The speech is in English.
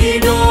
gì đâu.